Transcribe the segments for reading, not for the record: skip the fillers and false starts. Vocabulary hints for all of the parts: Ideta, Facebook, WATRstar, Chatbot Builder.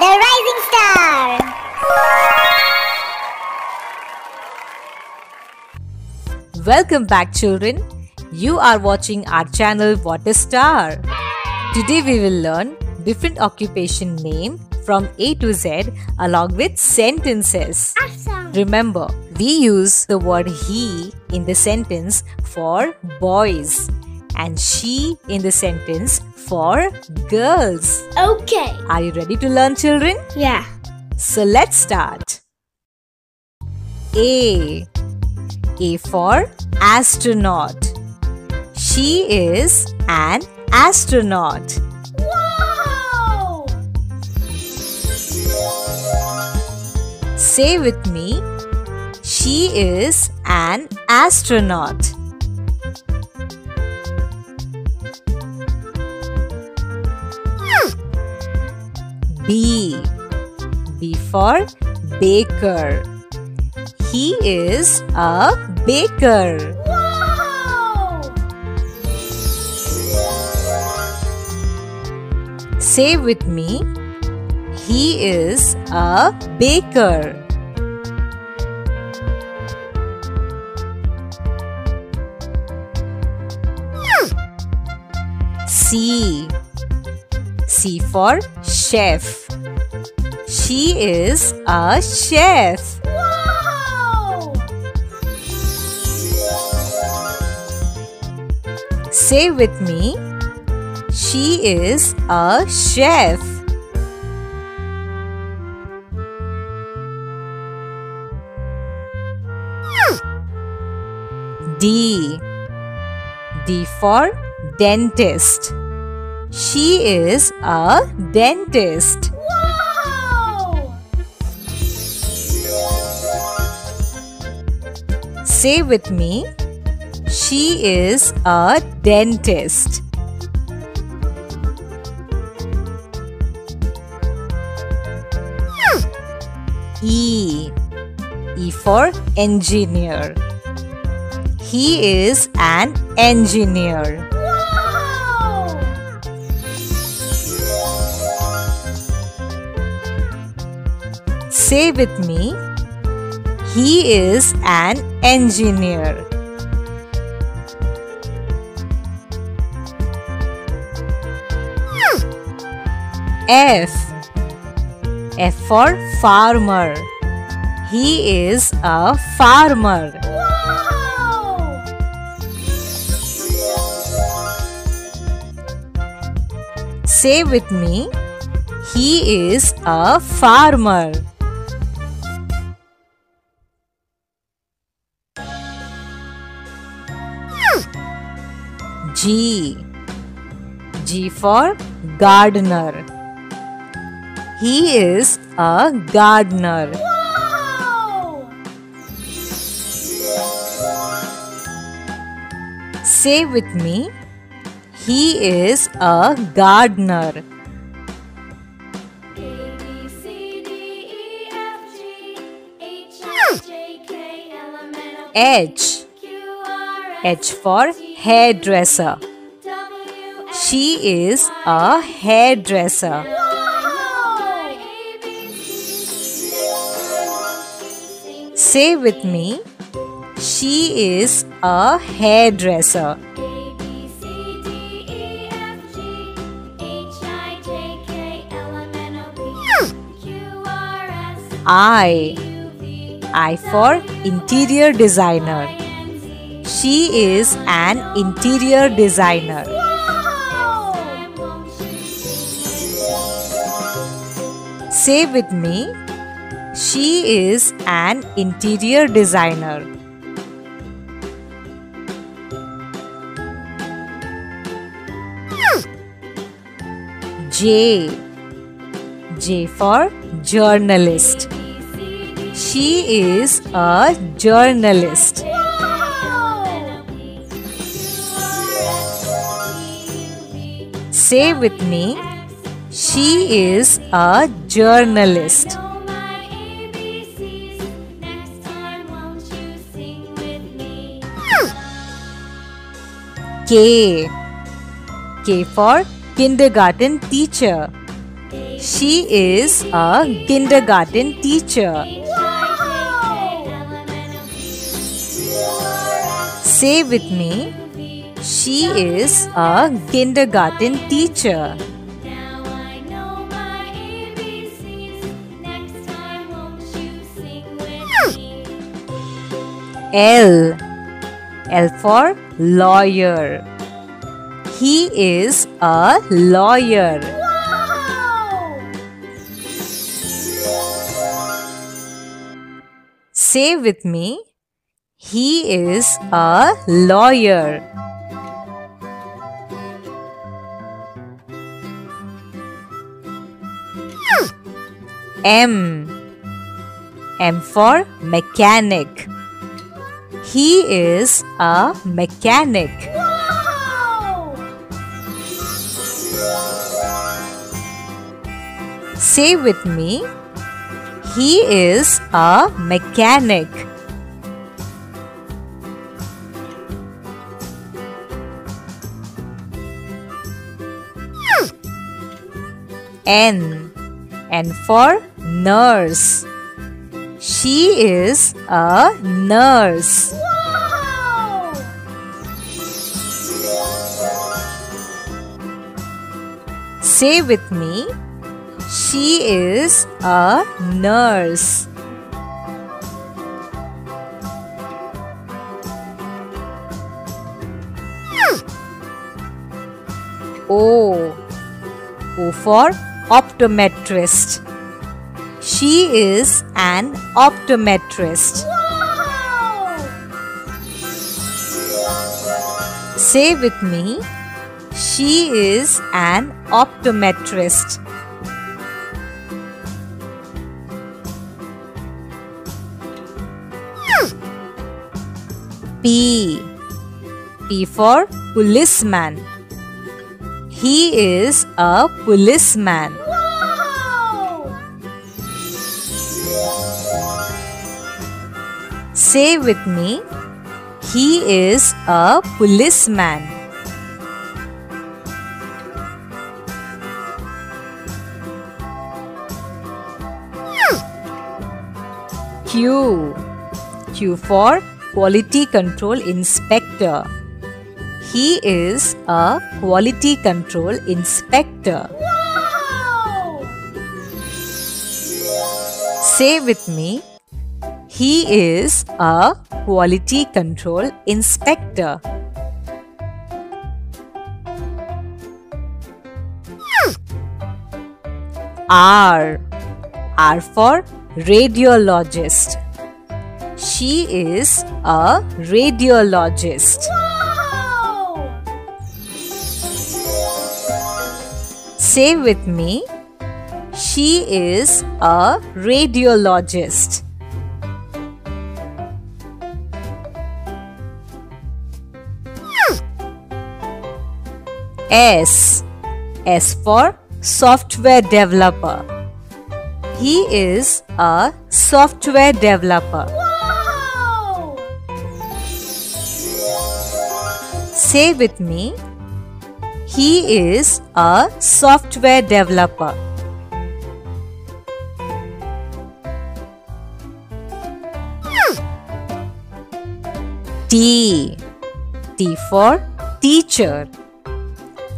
WATRstar, the rising star. Welcome back, children. You are watching our channel WATRstar. Today we will learn different occupation name from A to Z along with sentences. Awesome. Remember, we use the word he in the sentence for boys and she in the sentence for girls. Okay. Are you ready to learn, children? Yeah. So let's start. A. A for astronaut. She is an astronaut. Wow! Say with me. She is an astronaut. B. B for baker. He is a baker. Wow! Say with me. He is a baker. C. C for chef. She is a chef. Wow! Say with me. She is a chef. D. D for dentist. She is a dentist. Wow! Say with me. She is a dentist. E. E for engineer. He is an engineer. Say with me. He is an engineer. F. F for farmer. He is a farmer. Wow! Say with me. He is a farmer. G. G for gardener. He is a gardener. Wow! Say with me. He is a gardener. A, B, C, D, E, F, G, H, I, J, K, L, M, N, O, H. H for hairdresser. She is a hairdresser. Wow! Say with me. She is a hairdresser. I. I for interior designer. She is an interior designer. Wow! Say with me. She is an interior designer. J. J for journalist. She is a journalist. Say with me. She is a journalist. K. K for kindergarten teacher. She is a kindergarten teacher. Say with me, she is a kindergarten teacher. L. L for lawyer. He is a lawyer. Wow! Say with me, he is a lawyer. M. M for mechanic. He is a mechanic. Wow! Say with me, he is a mechanic. N. N for nurse. She is a nurse. Wow! Say with me, she is a nurse. O. O for optometrist. She is an optometrist. Wow! Say with me, she is an optometrist. P. P for policeman. He is a policeman. Say with me, he is a policeman. Q. Q for quality control inspector. He is a quality control inspector. Wow! Say with me, he is a quality control inspector. R. R for radiologist. She is a radiologist. Wow! Say with me, she is a radiologist. S. S for software developer. He is a software developer. Wow! Say with me, he is a software developer. T. T for teacher.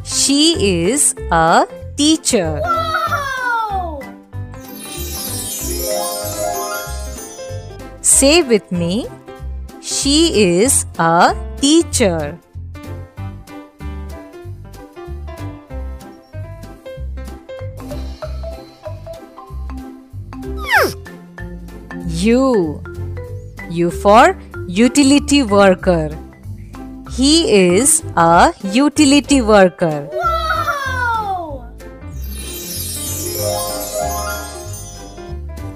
She is a teacher. Wow! Say with me, she is a teacher. U. U for utility worker. He is a utility worker. Wow!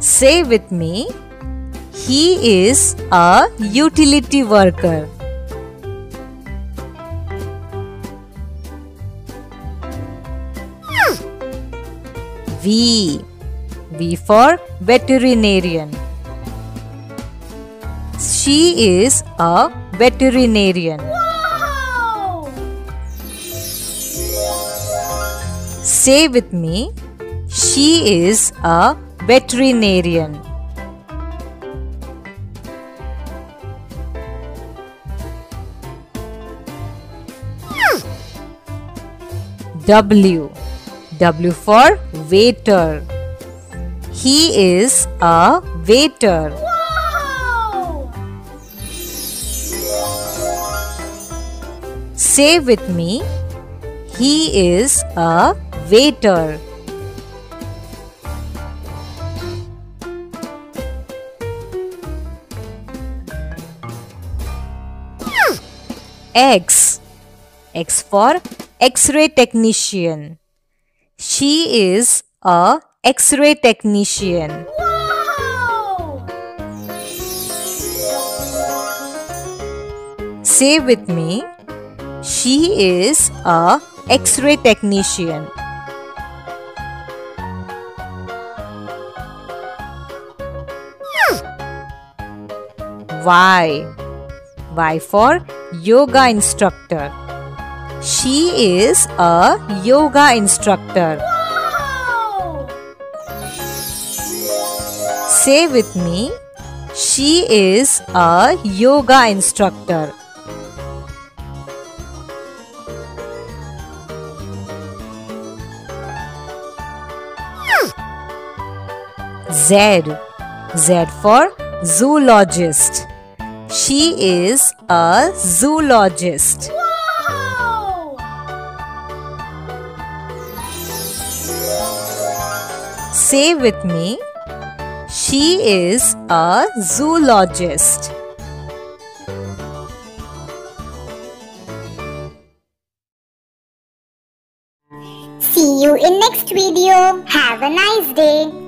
Say with me, he is a utility worker. V. V for veterinarian. She is a veterinarian. Say with me, She is a veterinarian. W. W for waiter. He is a waiter. Wow! Say with me, he is a waiter. X. X for X-ray technician. She is a X-ray technician. Wow! Say with me, she is a X-ray technician. Y. Y for yoga instructor. She is a yoga instructor. Wow! Say with me, she is a yoga instructor. Z. Z for zoologist. She is a zoologist. Say with me, she is a zoologist. See you in next video. Have a nice day.